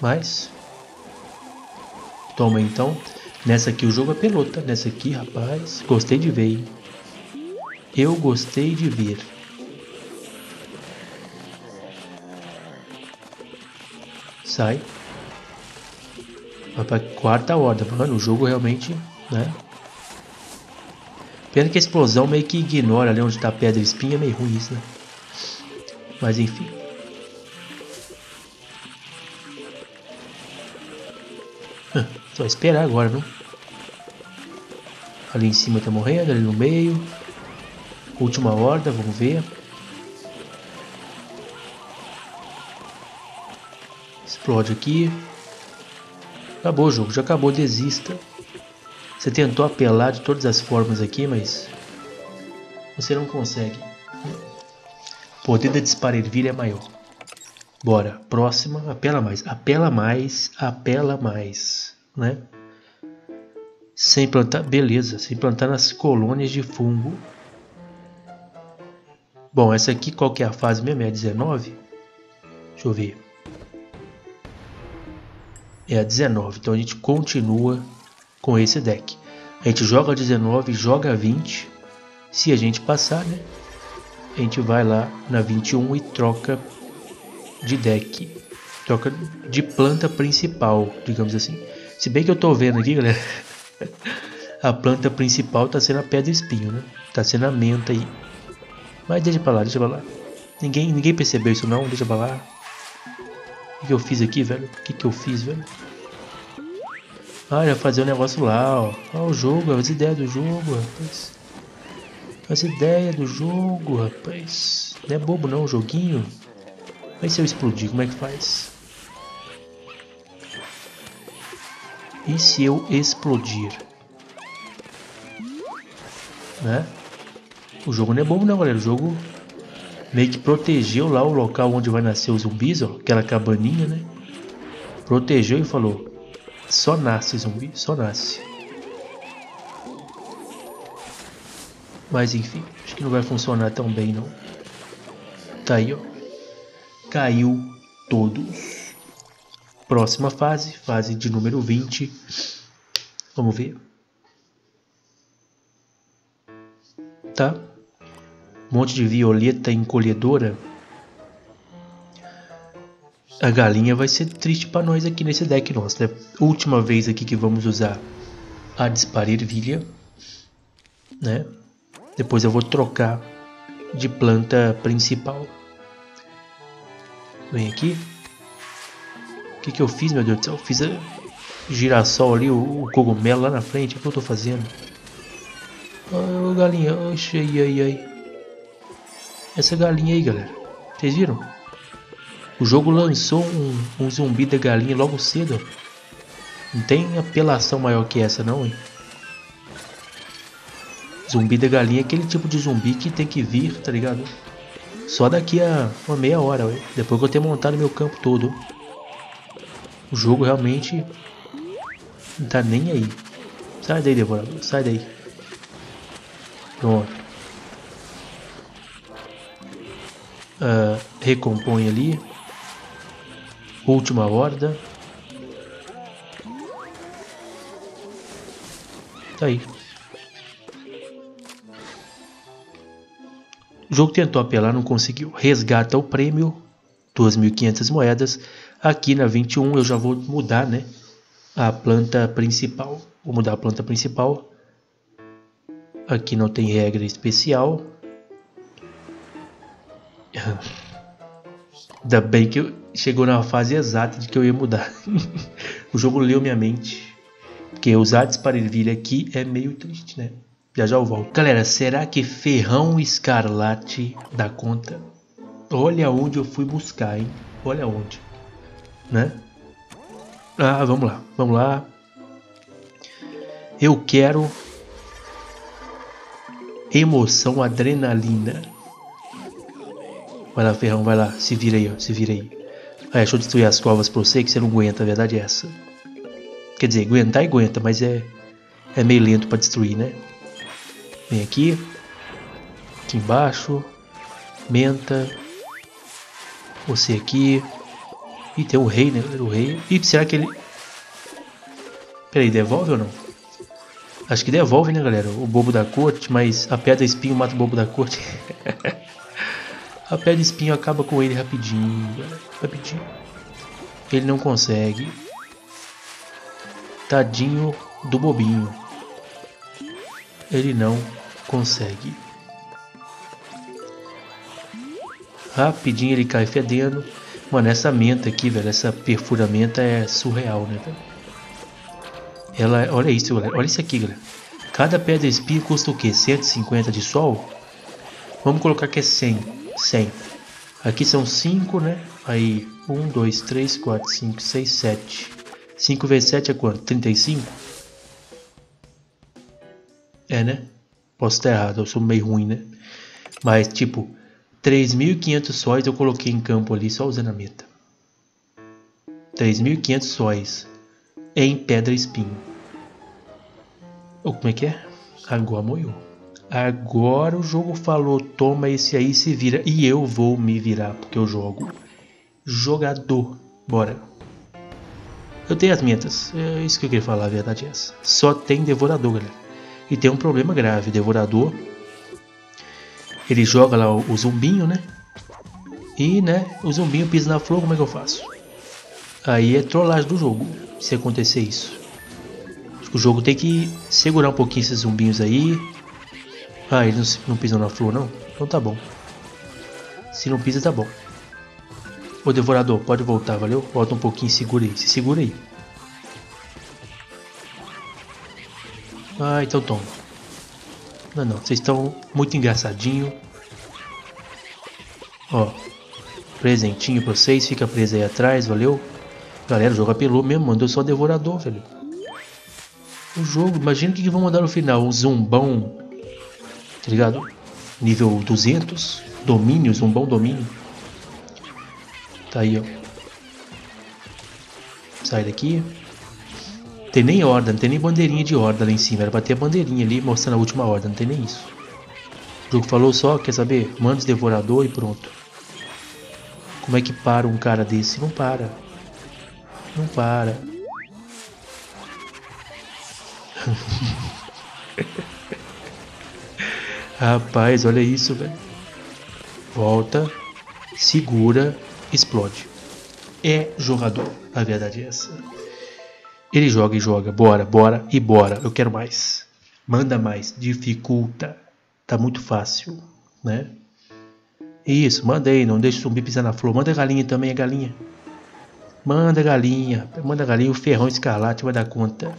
Mais? Toma então. Nessa aqui o jogo é pelota. Nessa aqui, rapaz. Gostei de ver, hein? Eu gostei de ver. Sai. Vai pra quarta horda. Mano, o jogo realmente, né? Pena que a explosão meio que ignora ali onde tá a pedra espinha. É meio ruim isso, né? Mas enfim. Ah, só esperar agora, não? Ali em cima tá morrendo. Ali no meio. Última horda, vamos ver. Explode aqui. Acabou o jogo, já acabou, desista. Você tentou apelar de todas as formas aqui, mas você não consegue. O poder da Dispara Ervilha é maior. Bora, próxima, apela mais, apela mais, apela mais, né? Sem plantar, beleza, sem plantar nas colônias de fungo. Bom, essa aqui qual que é a fase mesmo? É dezenove? Deixa eu ver. É a dezenove, então a gente continua com esse deck. A gente joga a dezenove, joga a vinte. Se a gente passar, né? A gente vai lá na vinte e um e troca de deck. Troca de planta principal, digamos assim. Se bem que eu tô vendo aqui, galera. A planta principal tá sendo a pedra espinho, né? Tá sendo a menta aí. Mas deixa pra lá, deixa pra lá. Ninguém, ninguém percebeu isso não, deixa pra lá. O que eu fiz aqui, velho? O que, que eu fiz, velho? Ah, já fazer um negócio lá, ó. Ó, o jogo, as ideias do jogo, rapaz. As ideias do jogo, rapaz. Não é bobo não, o joguinho. Mas se eu explodir, como é que faz? E se eu explodir? Né? O jogo não é bobo não, galera. O jogo... meio que protegeu lá o local onde vai nascer os zumbis, ó, aquela cabaninha, né? Protegeu e falou: só nasce zumbi, só nasce. Mas enfim, acho que não vai funcionar tão bem não. Tá aí, ó. Caiu todos. Próxima fase, fase de número vinte. Vamos ver. Tá. Monte de violeta encolhedora. A galinha vai ser triste para nós aqui nesse deck nosso, né? Última vez aqui que vamos usar a Dispara Ervilha, né? Depois eu vou trocar de planta principal. Vem aqui. O que que eu fiz, meu Deus do céu? Eu fiz a girassol ali, o, o cogumelo lá na frente. O que eu tô fazendo? Ô, oh, galinha, oxe, ai, ai, ai. Essa galinha aí, galera, vocês viram? O jogo lançou um, um zumbi da galinha logo cedo. Não tem apelação maior que essa não, hein? Zumbi da galinha é aquele tipo de zumbi que tem que vir, tá ligado? Só daqui a uma meia hora, ué, depois que eu ter montado meu campo todo. Ó. O jogo realmente não tá nem aí. Sai daí, devorador, sai daí. Pronto. Uh, recompõe ali. Última horda. Tá aí. O jogo tentou apelar, não conseguiu. Resgata o prêmio. duas mil e quinhentas moedas. Aqui na vinte e um eu já vou mudar, né? A planta principal. Vou mudar a planta principal. Aqui não tem regra especial. Ainda bem que eu chegou na fase exata de que eu ia mudar. O jogo leu minha mente Porque usar Dispara Ervilha aqui é meio triste, né? Já já eu volto. Galera, será que Ferrão Escarlate dá conta? Olha onde eu fui buscar, hein? Olha onde. Né? Ah, vamos lá. Vamos lá. Eu quero... emoção, adrenalina. Vai lá, Ferrão, vai lá. Se vira aí, ó. Se vira aí. Ah, deixa eu destruir as covas pra você, que você não aguenta. A verdade é essa. Quer dizer, aguentar e aguenta, mas é... é meio lento pra destruir, né? Vem aqui. Aqui embaixo. Menta. Você aqui. Ih, tem o rei, né? O rei. Ih, será que ele... pera aí, devolve ou não? Acho que devolve, né, galera? O bobo da corte, mas a pedra espinho mata o bobo da corte. A pedra espinho acaba com ele rapidinho, galera. Rapidinho. Ele não consegue. Tadinho do bobinho. Ele não consegue. Rapidinho ele cai fedendo. Mano, essa menta aqui, velho, essa perfuramenta é surreal, né, velho? Ela, olha isso, galera. Olha isso aqui, galera. Cada pedra espinho custa o quê? cento e cinquenta de sol? Vamos colocar que é cem. cem. Aqui são cinco, né? Aí, um, dois, três, quatro, cinco, seis, sete. cinco vezes sete é quanto? trinta e cinco? É, né? Posso estar errado, eu sou meio ruim, né? Mas, tipo... três mil e quinhentos sóis eu coloquei em campo ali, só usando a meta. três mil e quinhentos sóis em pedra espinho. Oh, como é que é? Agora moiou. Agora o jogo falou, toma esse aí, se vira. E eu vou me virar, porque eu jogo. Jogador. Bora. Eu tenho as mentas. É isso que eu queria falar, a verdade é essa. Só tem devorador, galera. E tem um problema grave. Devorador... ele joga lá o, o zumbinho, né? E, né? O zumbinho pisa na flor, como é que eu faço? Aí é trollagem do jogo, se acontecer isso. O jogo tem que segurar um pouquinho esses zumbinhos aí. Ah, eles não, não pisam na flor, não? Então tá bom. Se não pisa, tá bom. Ô, devorador, pode voltar, valeu? Volta um pouquinho e segura aí. Se segura aí. Ah, então toma. Não, não, vocês estão muito engraçadinho. Ó, presentinho pra vocês, fica preso aí atrás, valeu? Galera, o jogo apelou mesmo, mandou só devorador, velho. O jogo, imagina o que, que vão mandar no final. Um zumbão, tá ligado? Nível duzentos, domínio, zumbão domínio. Tá aí, ó. Sai daqui. Tem nem horda, não tem nem bandeirinha de horda lá em cima. Era pra ter a bandeirinha ali mostrando a última horda, não tem nem isso. O jogo falou só, quer saber? Manda os devorador e pronto. Como é que para um cara desse? Não para. Não para. Rapaz, olha isso, velho. Volta, segura, explode. É jogador, a verdade é essa. Ele joga e joga, bora, bora e bora, eu quero mais. Manda mais, dificulta. Tá muito fácil, né? Isso, manda aí, não deixa o zumbi pisar na flor. Manda a galinha também, a galinha. Manda a galinha, manda a galinha, o Ferrão Escarlate vai dar conta.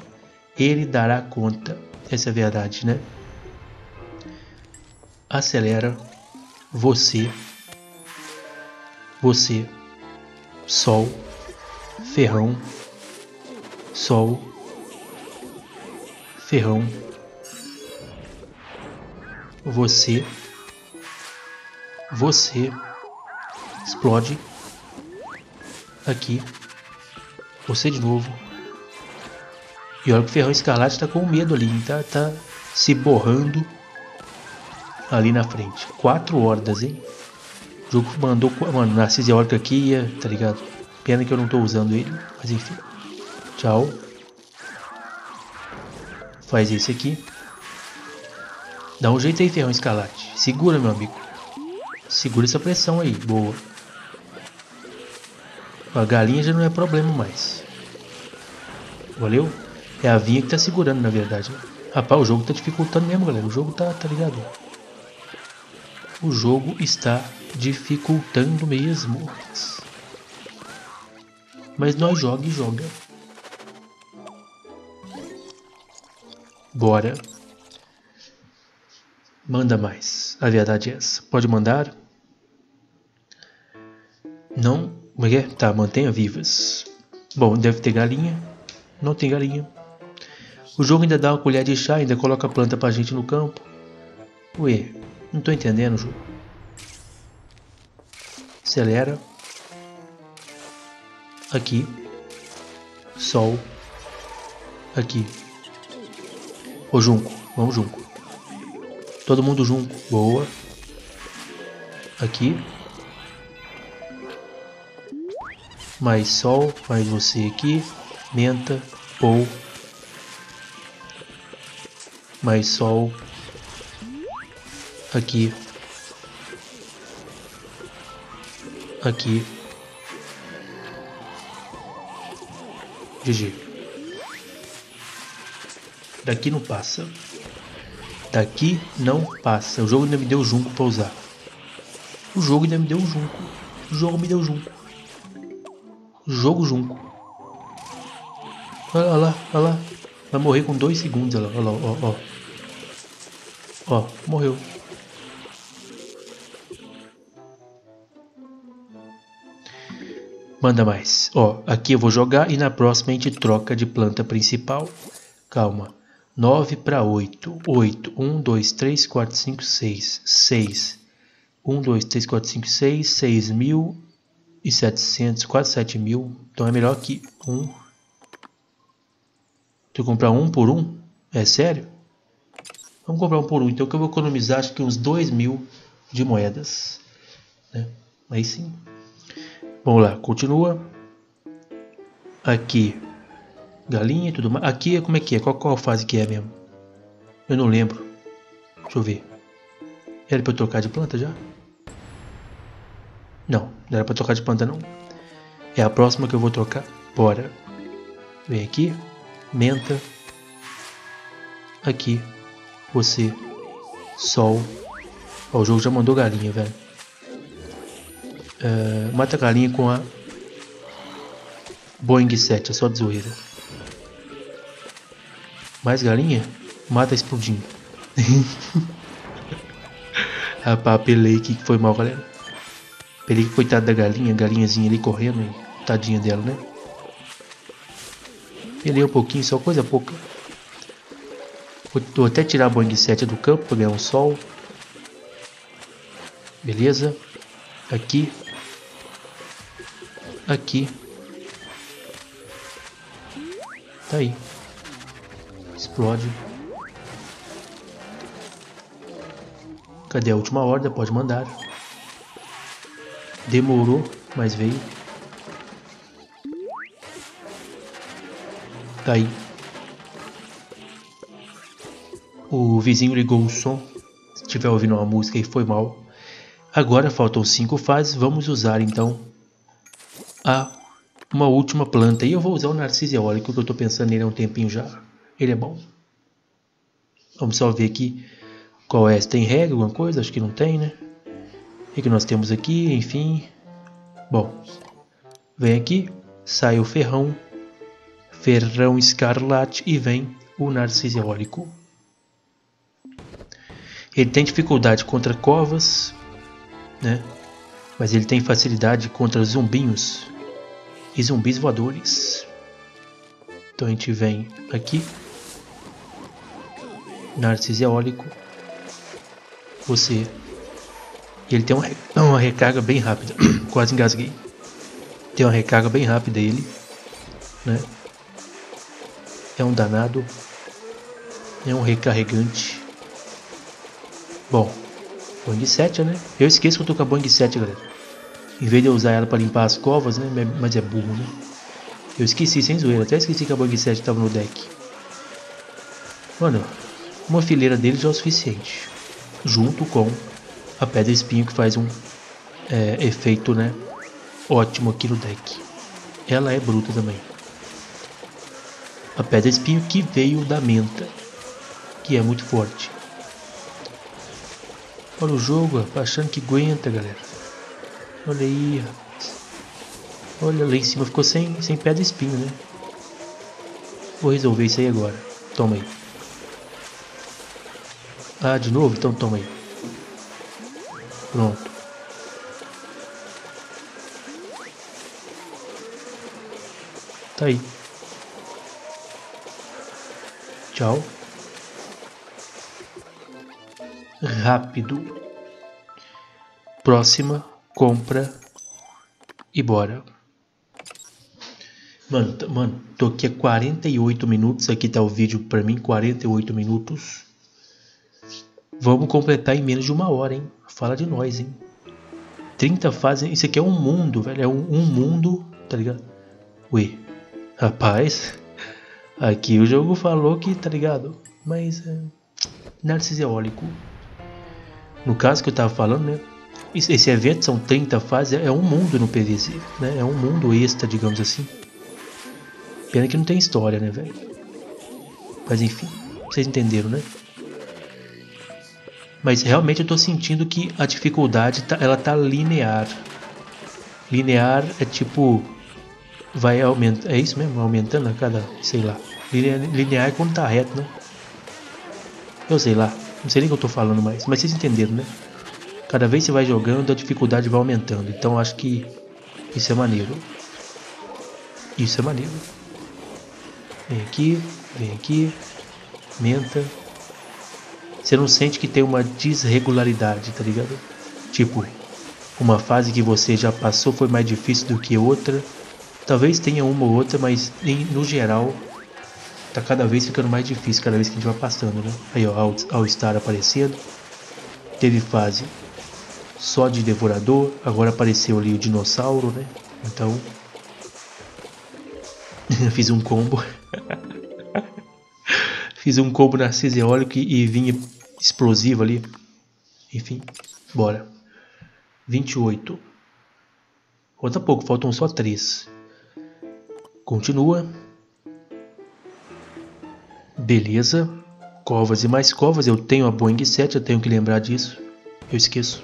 Ele dará conta, essa é a verdade, né? Acelera, você, você, sol, ferrão. Sol, ferrão, você, você, explode, aqui, você de novo. E olha que o Ferrão Escarlate tá com medo ali, tá, tá se borrando ali na frente. Quatro hordas, hein? O jogo mandou, mano, Narciso Eólico aqui, tá ligado? Pena que eu não tô usando ele, mas enfim. Tchau. Faz esse aqui. Dá um jeito aí, Ferrão Escarlate. Segura, meu amigo. Segura essa pressão aí. Boa. A galinha já não é problema mais. Valeu? É a vinha que tá segurando, na verdade. Rapaz, o jogo tá dificultando mesmo, galera. O jogo tá, tá ligado? O jogo está dificultando mesmo. Mas nós joga e joga. Bora. Manda mais. A verdade é essa. Pode mandar? Não? Como é que é? Tá, mantenha vivas. Bom, deve ter galinha. Não tem galinha. O jogo ainda dá uma colher de chá, ainda coloca a planta pra gente no campo. Ué, não tô entendendo o jogo. Acelera. Aqui. Sol. Aqui. Ô Junco, vamos Junco. Todo mundo Junco, boa. Aqui. Mais sol, mais você aqui. Menta, pou. Mais sol. Aqui. Aqui. G G. Daqui não passa. Daqui não passa. O jogo ainda me deu junco pra usar. O jogo ainda me deu junco. O jogo me deu junco. O jogo junco. Olha lá, olha lá. Vai morrer com dois segundos. Olha lá, ó, ó. Ó, morreu. Manda mais. Ó, aqui eu vou jogar e na próxima a gente troca de planta principal. Calma. nove para oito. oito. um, dois, três, quatro, cinco, seis. seis. um, dois, três, quatro, cinco, seis. seis mil e setecentos. Quase sete mil. Então é melhor que um. Tu comprar um por um? É sério? Vamos comprar um por um. Então que eu vou economizar acho que uns dois mil de moedas. Né? Aí sim. Vamos lá, continua. Aqui, galinha e tudo mais. Aqui, como é que é? Qual, qual fase que é mesmo? Eu não lembro. Deixa eu ver. Era pra eu trocar de planta já? Não, não era pra trocar de planta não. É a próxima que eu vou trocar. Bora. Vem aqui. Menta. Aqui. Você. Sol. Ó, o jogo já mandou galinha, velho. Uh, mata a galinha com a Boeing sete, é só de zoeira. Mais galinha? Mata explodindo. Rapaz, apelei que foi mal, galera. Apelei que coitada da galinha, galinhazinha ali correndo, hein? Tadinha dela, né? Apelei um pouquinho, só coisa pouca. Vou, vou até tirar a Boeing sete do campo pra ganhar um sol. Beleza. Aqui. Aqui. Tá aí. Explode. Cadê a última horda? Pode mandar. Demorou, mas veio. Tá aí. O vizinho ligou o som. Se estiver ouvindo uma música aí, foi mal. Agora faltam cinco fases. Vamos usar então a uma última planta. E eu vou usar o Narciso Eólico, que eu estou pensando nele há um tempinho já. Ele é bom. Vamos só ver aqui qual é. Se tem regra, alguma coisa? Acho que não tem, né? O que nós temos aqui? Enfim. Bom. Vem aqui. Sai o ferrão. Ferrão Escarlate. E vem o Narciso Eólico. Ele tem dificuldade contra covas, né? Mas ele tem facilidade contra zumbinhos e zumbis voadores. Então a gente vem aqui. Narciso Eólico. Você. E ele tem uma, uma recarga bem rápida. Quase engasguei. Tem uma recarga bem rápida ele. Né? É um danado. É um recarregante. Bom. Boeing sete, né? Eu esqueço que eu tô com a Boeing sete, galera. Em vez de eu usar ela para limpar as covas, né? Mas é burro, né? Eu esqueci, sem zoeira. Até esqueci que a Boeing sete tava no deck. Mano, uma fileira dele já é o suficiente. Junto com a Pedra Espinho, que faz um é, efeito, né? Ótimo aqui no deck. Ela é bruta também. A Pedra Espinho que veio da menta. Que é muito forte. Olha o jogo, rapaz, achando que aguenta, galera. Olha aí, rapaz. Olha, lá em cima ficou sem, sem pedra espinho, né? Vou resolver isso aí agora. Toma aí. Ah, de novo? Então toma aí. Pronto. Tá aí. Tchau. Rápido. Próxima. Compra. E bora. Mano, mano, tô aqui há quarenta e oito minutos. Aqui tá o vídeo pra mim, quarenta e oito minutos. Vamos completar em menos de uma hora, hein? Fala de nós, hein? trinta fases, isso aqui é um mundo, velho. É um, um mundo, tá ligado? Ué, rapaz. Aqui o jogo falou que, tá ligado? Mas, é... Narciso Eólico. No caso que eu tava falando, né? Esse evento são trinta fases, é um mundo no P V Z, né? É um mundo extra, digamos assim. Pena que não tem história, né, velho? Mas enfim, vocês entenderam, né? Mas realmente eu tô sentindo que a dificuldade, tá, ela tá linear. Linear é tipo... Vai aumentando, é isso mesmo? Aumentando a cada, sei lá. Linear, linear é quando tá reto, né? Eu sei lá, não sei nem o que eu tô falando mais. Mas vocês entenderam, né? Cada vez que você vai jogando, a dificuldade vai aumentando. Então acho que isso é maneiro. Isso é maneiro. Vem aqui, vem aqui. Menta. Você não sente que tem uma desregularidade, tá ligado? Tipo, uma fase que você já passou foi mais difícil do que outra. Talvez tenha uma ou outra, mas em, no geral... Tá cada vez ficando mais difícil, cada vez que a gente vai passando, né? Aí ó, All, All Star aparecendo. Teve fase só de devorador, agora apareceu ali o dinossauro, né? Então... Fiz um combo. Fiz um combo Narciso Eólico e vinha explosivo ali. Enfim, bora. vinte e oito. Falta pouco, faltam só três. Continua. Beleza. Covas e mais covas. Eu tenho a Boeing sete, eu tenho que lembrar disso. Eu esqueço.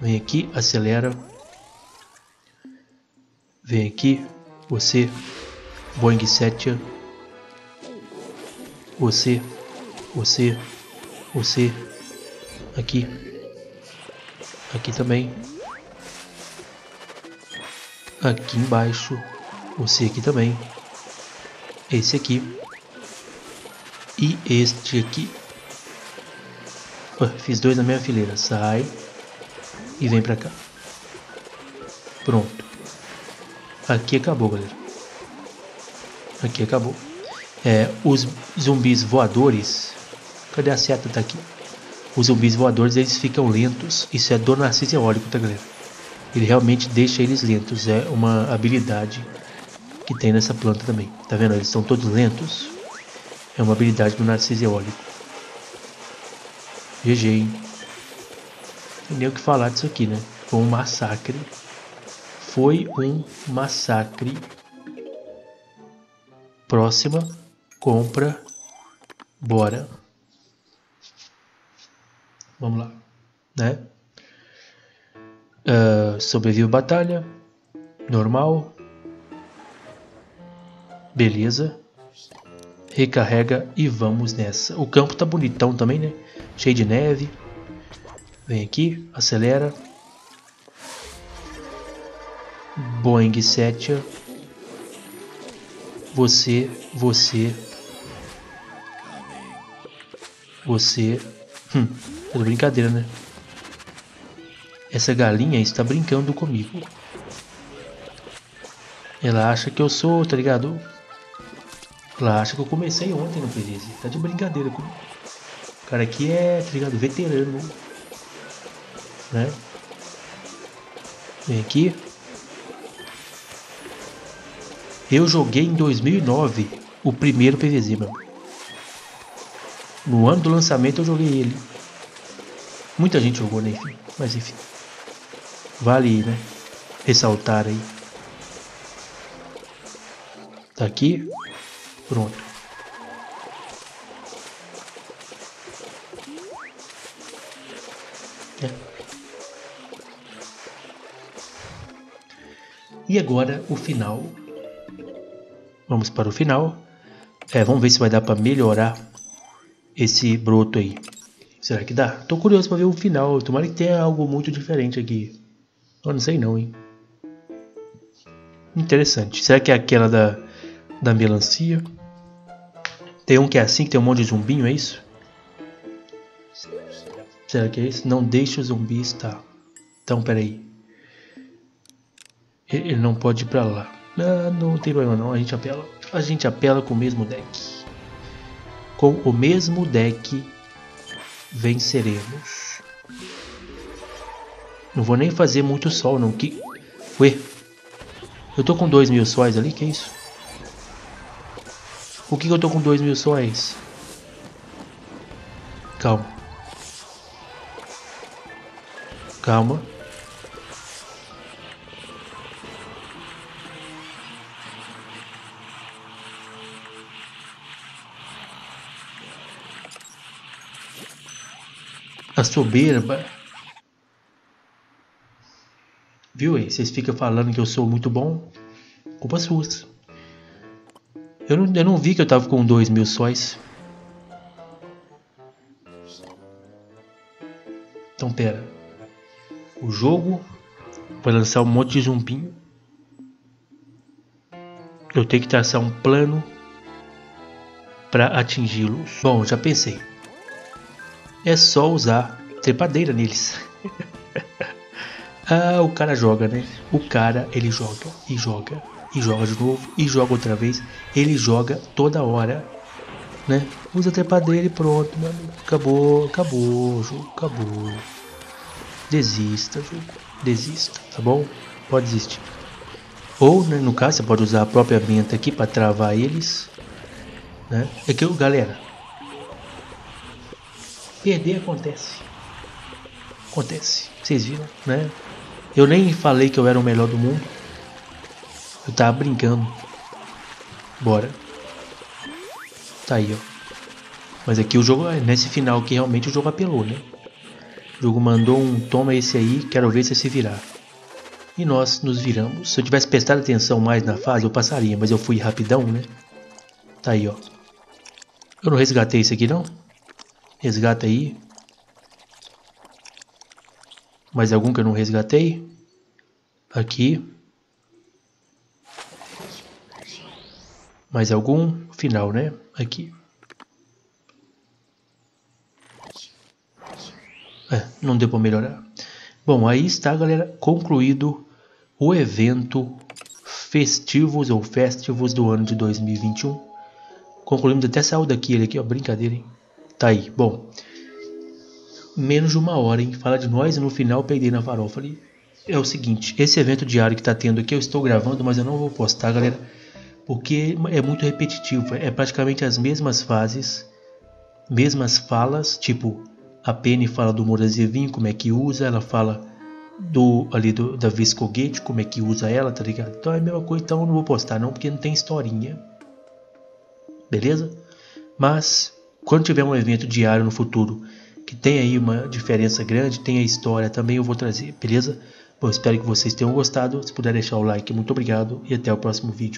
Vem aqui, acelera. Vem aqui. Você, Boeing sete. Você, você, você. Aqui. Aqui também. Aqui embaixo. Você aqui também. Esse aqui. E este aqui. Oh, fiz dois na minha fileira. Sai. E vem pra cá. Pronto. Aqui acabou, galera. Aqui acabou. É, os zumbis voadores... Cadê a seta? Tá aqui. Os zumbis voadores, eles ficam lentos. Isso é do Narciso Eólico, tá, galera? Ele realmente deixa eles lentos. É uma habilidade que tem nessa planta também. Tá vendo? Eles estão todos lentos. É uma habilidade do Narciso Eólico. G G, hein? Não tem nem o que falar disso aqui, né? Foi um massacre. Foi um massacre. Próxima. Compra. Bora. Vamos lá. Né? Uh, sobrevive batalha. Normal. Beleza. Recarrega e vamos nessa. O campo tá bonitão também, né? Cheio de neve. Vem aqui. Acelera. Boeing sete. Você, você. Você. Hum, é brincadeira, né? Essa galinha está brincando comigo. Ela acha que eu sou, tá ligado? Ela acha que eu comecei ontem no P V Z. Tá de brincadeira comigo. O cara aqui é, tá ligado? Veterano. Né? Vem aqui. Eu joguei em dois mil e nove o primeiro P V Z, meu. No ano do lançamento eu joguei ele. Muita gente jogou, né? Enfim. Mas enfim. Vale, né? Ressaltar aí. Tá aqui. Pronto. É. E agora o final. Vamos para o final. É, vamos ver se vai dar para melhorar esse broto aí. Será que dá? Tô curioso pra ver o final. Tomara que tenha algo muito diferente aqui. Eu não sei não, hein. Interessante. Será que é aquela da, da melancia? Tem um que é assim, que tem um monte de zumbinho, é isso? Será que é isso? Não deixa o zumbi estar. Então, peraí. Ele não pode ir pra lá. Ah, não tem problema não. A gente apela. A gente apela com o mesmo deck. Com o mesmo deck venceremos. Não vou nem fazer muito sol não. Que... Ué? Eu tô com dois mil sóis ali? Que é isso? Por que eu tô com dois mil sóis? Calma. Calma. A soberba. Viu aí? Vocês ficam falando que eu sou muito bom. Culpa sua. Eu não, eu não vi que eu tava com dois mil sóis. Então pera. O jogo vai lançar um monte de zumbinho. Eu tenho que traçar um plano para atingi-los. Bom, já pensei. É só usar trepadeira neles. Ah, o cara joga, né? O cara, ele joga e joga e joga de novo e joga outra vez. Ele joga toda hora, né? Usa trepadeira e pronto, mano. Acabou, acabou, jogo, acabou. Desista, jogo. Desista, tá bom? Pode desistir. Ou, né, no caso, você pode usar a própria menta aqui para travar eles, né? É que, galera, perder acontece. Acontece. Vocês viram, né? Eu nem falei que eu era o melhor do mundo. Eu tava brincando. Bora. Tá aí, ó. Mas aqui o jogo, nesse final que realmente o jogo apelou, né? O jogo mandou um toma esse aí, quero ver se se virar. E nós nos viramos. Se eu tivesse prestado atenção mais na fase, eu passaria, mas eu fui rapidão, né? Tá aí, ó. Eu não resgatei isso aqui, não? Resgata aí. Mais algum que eu não resgatei? Aqui. Mais algum? Final, né? Aqui. É, não deu para melhorar. Bom, aí está, galera, concluído o evento Festivus ou Festivus do ano de dois mil e vinte e um. Concluímos até saiu daqui, ele aqui, ó, brincadeira, hein? Tá aí, bom. Menos de uma hora, hein? Fala de nós e no final peidei na farofa ali. É o seguinte, esse evento diário que tá tendo aqui, eu estou gravando, mas eu não vou postar, galera, porque é muito repetitivo. É praticamente as mesmas fases, mesmas falas, tipo... A Penny fala do Morazevinho, como é que usa, ela fala do ali do, da Viscoguete, como é que usa ela, tá ligado? Então é a mesma coisa, então eu não vou postar não, porque não tem historinha. Beleza? Mas, quando tiver um evento diário no futuro, que tem aí uma diferença grande, tem a história também, eu vou trazer, beleza? Bom, espero que vocês tenham gostado, se puder deixar o like, muito obrigado e até o próximo vídeo.